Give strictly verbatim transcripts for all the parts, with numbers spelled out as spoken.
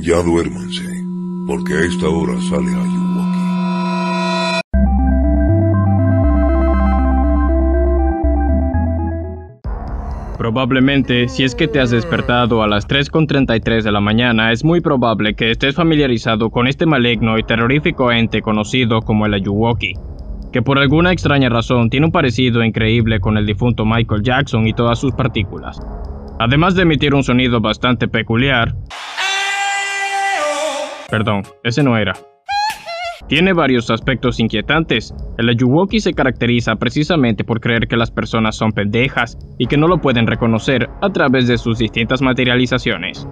Ya duérmanse, porque a esta hora sale Ayuwoki. Probablemente, si es que te has despertado a las tres treinta y tres de la mañana, es muy probable que estés familiarizado con este maligno y terrorífico ente conocido como el Ayuwoki, que por alguna extraña razón tiene un parecido increíble con el difunto Michael Jackson y todas sus partículas, además de emitir un sonido bastante peculiar. Perdón, ese no era. Tiene varios aspectos inquietantes. El Ayuwoki se caracteriza precisamente por creer que las personas son pendejas y que no lo pueden reconocer a través de sus distintas materializaciones.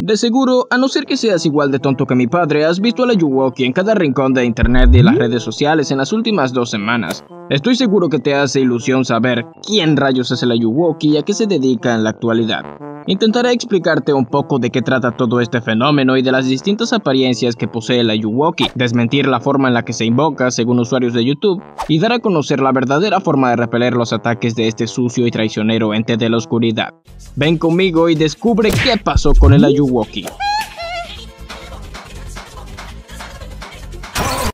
De seguro, a no ser que seas igual de tonto que mi padre, has visto a la Ayuwoki en cada rincón de internet y las redes sociales en las últimas dos semanas. Estoy seguro que te hace ilusión saber quién rayos es el Ayuwoki y a qué se dedica en la actualidad. Intentaré explicarte un poco de qué trata todo este fenómeno y de las distintas apariencias que posee el Ayuwoki, desmentir la forma en la que se invoca según usuarios de YouTube y dar a conocer la verdadera forma de repeler los ataques de este sucio y traicionero ente de la oscuridad. Ven conmigo y descubre qué pasó con el Ayuwoki.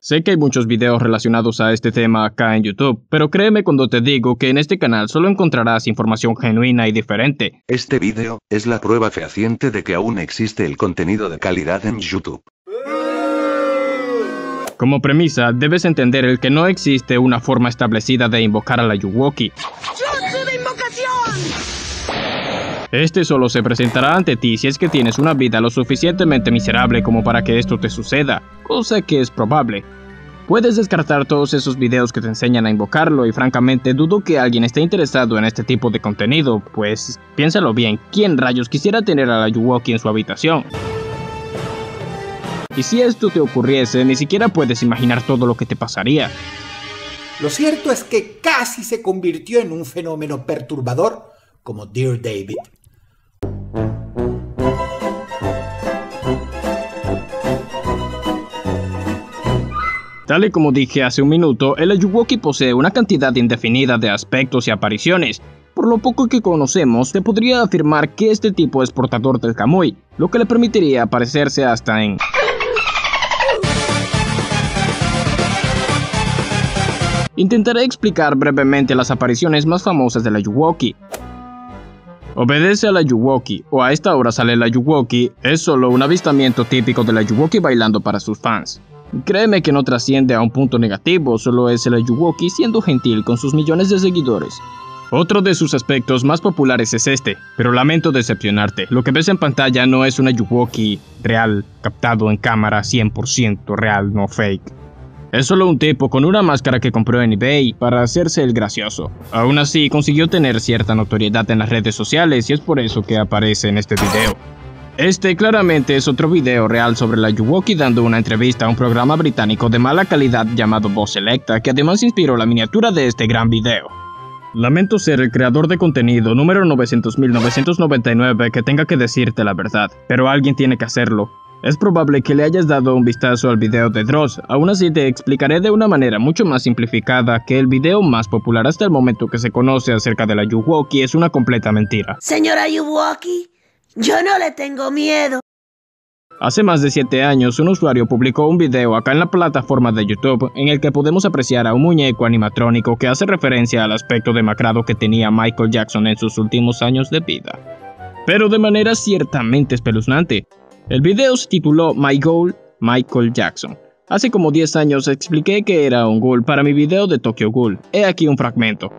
Sé que hay muchos videos relacionados a este tema acá en YouTube, pero créeme cuando te digo que en este canal solo encontrarás información genuina y diferente. Este video es la prueba fehaciente de que aún existe el contenido de calidad en YouTube. Como premisa, debes entender el que no existe una forma establecida de invocar a la Ayuwoki. ¡Lanzo de invocación! Este solo se presentará ante ti si es que tienes una vida lo suficientemente miserable como para que esto te suceda, cosa que es probable. Puedes descartar todos esos videos que te enseñan a invocarlo y francamente dudo que alguien esté interesado en este tipo de contenido, pues piénsalo bien, ¿quién rayos quisiera tener a la Ayuwoki en su habitación? Y si esto te ocurriese, ni siquiera puedes imaginar todo lo que te pasaría. Lo cierto es que casi se convirtió en un fenómeno perturbador como Dear David. Tal y como dije hace un minuto, el Ayuwoki posee una cantidad indefinida de aspectos y apariciones. Por lo poco que conocemos, se podría afirmar que este tipo es portador del Kamui, lo que le permitiría aparecerse hasta en... Intentaré explicar brevemente las apariciones más famosas del Ayuwoki. Obedece al Ayuwoki, o a esta hora sale el Ayuwoki, es solo un avistamiento típico del Ayuwoki bailando para sus fans. Créeme que no trasciende a un punto negativo, solo es el Ayuwoki siendo gentil con sus millones de seguidores. Otro de sus aspectos más populares es este, pero lamento decepcionarte, lo que ves en pantalla no es un Ayuwoki real, captado en cámara cien por ciento real, no fake. Es solo un tipo con una máscara que compró en eBay para hacerse el gracioso. Aún así, consiguió tener cierta notoriedad en las redes sociales y es por eso que aparece en este video. Este claramente es otro video real sobre la Ayuwoki dando una entrevista a un programa británico de mala calidad llamado Voz Electa, que además inspiró la miniatura de este gran video. Lamento ser el creador de contenido número novecientos mil novecientos noventa y nueve que tenga que decirte la verdad, pero alguien tiene que hacerlo. Es probable que le hayas dado un vistazo al video de Dross, aún así te explicaré de una manera mucho más simplificada que el video más popular hasta el momento que se conoce acerca de la Ayuwoki es una completa mentira. Señora Ayuwoki, yo no le tengo miedo. Hace más de siete años, un usuario publicó un video acá en la plataforma de YouTube en el que podemos apreciar a un muñeco animatrónico que hace referencia al aspecto demacrado que tenía Michael Jackson en sus últimos años de vida, pero de manera ciertamente espeluznante. El video se tituló My Ghoul Michael Jackson. Hace como diez años expliqué que era un ghoul para mi video de Tokyo Ghoul. He aquí un fragmento.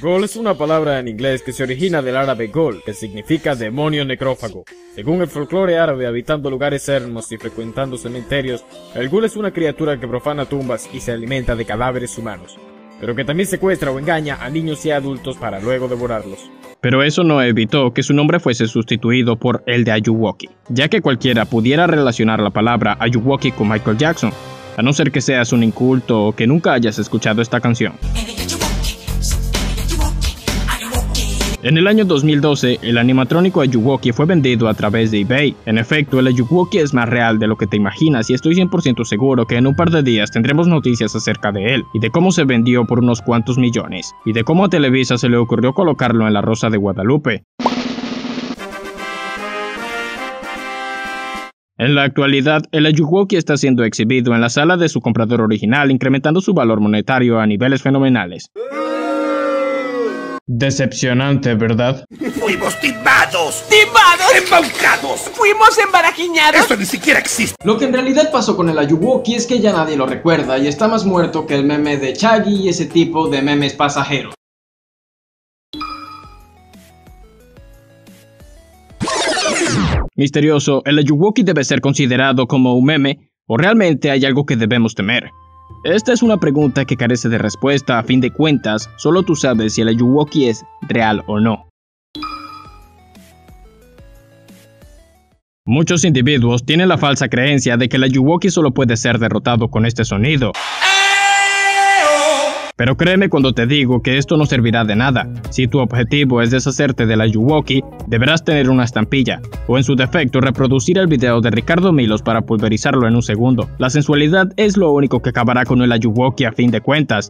Ghoul es una palabra en inglés que se origina del árabe ghoul, que significa demonio necrófago. Según el folclore árabe, habitando lugares ermos y frecuentando cementerios, el ghoul es una criatura que profana tumbas y se alimenta de cadáveres humanos, pero que también secuestra o engaña a niños y adultos para luego devorarlos. Pero eso no evitó que su nombre fuese sustituido por el de Ayuwoki, ya que cualquiera pudiera relacionar la palabra Ayuwoki con Michael Jackson, a no ser que seas un inculto o que nunca hayas escuchado esta canción. En el año dos mil doce, el animatrónico Ayuwoki fue vendido a través de eBay. En efecto, el Ayuwoki es más real de lo que te imaginas y estoy cien por ciento seguro que en un par de días tendremos noticias acerca de él y de cómo se vendió por unos cuantos millones y de cómo a Televisa se le ocurrió colocarlo en la Rosa de Guadalupe. En la actualidad, el Ayuwoki está siendo exhibido en la sala de su comprador original, incrementando su valor monetario a niveles fenomenales. Decepcionante, ¿verdad? ¡Fuimos timados! ¡Timados! ¡Embaucados! ¡Fuimos embarajiñados! ¡Eso ni siquiera existe! Lo que en realidad pasó con el Ayuwoki es que ya nadie lo recuerda y está más muerto que el meme de Shaggy y ese tipo de memes pasajeros. Misterioso, el Ayuwoki debe ser considerado como un meme, ¿o realmente hay algo que debemos temer? Esta es una pregunta que carece de respuesta. A fin de cuentas, solo tú sabes si el Ayuwoki es real o no. Muchos individuos tienen la falsa creencia de que el Ayuwoki solo puede ser derrotado con este sonido. Pero créeme cuando te digo que esto no servirá de nada. Si tu objetivo es deshacerte del Ayuwoki, deberás tener una estampilla, o en su defecto reproducir el video de Ricardo Milos para pulverizarlo en un segundo. La sensualidad es lo único que acabará con el Ayuwoki a fin de cuentas.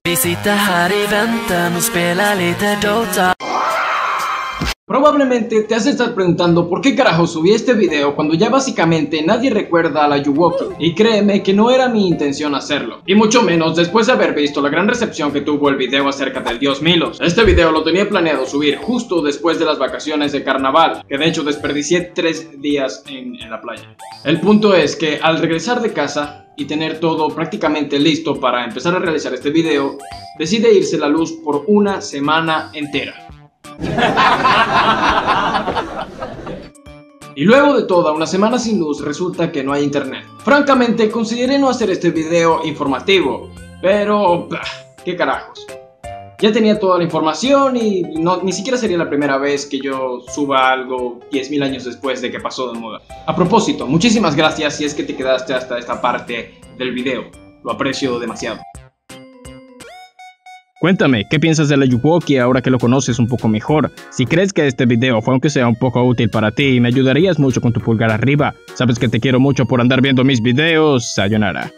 Probablemente te has de estar preguntando por qué carajo subí este video cuando ya básicamente nadie recuerda a la Ayuwoki, y créeme que no era mi intención hacerlo, y mucho menos después de haber visto la gran recepción que tuvo el video acerca del dios Milos. Este video lo tenía planeado subir justo después de las vacaciones de carnaval, que de hecho desperdicié tres días en, en la playa. El punto es que al regresar de casa y tener todo prácticamente listo para empezar a realizar este video, decide irse la luz por una semana entera. Y luego de toda una semana sin luz resulta que no hay internet. Francamente consideré no hacer este video informativo, pero bah, qué carajos. Ya tenía toda la información y no, ni siquiera sería la primera vez que yo suba algo diez mil años después de que pasó de moda. A propósito, muchísimas gracias si es que te quedaste hasta esta parte del video, lo aprecio demasiado. Cuéntame, ¿qué piensas del Ayuwoki ahora que lo conoces un poco mejor? Si crees que este video fue aunque sea un poco útil para ti, me ayudarías mucho con tu pulgar arriba. Sabes que te quiero mucho por andar viendo mis videos. Sayonara.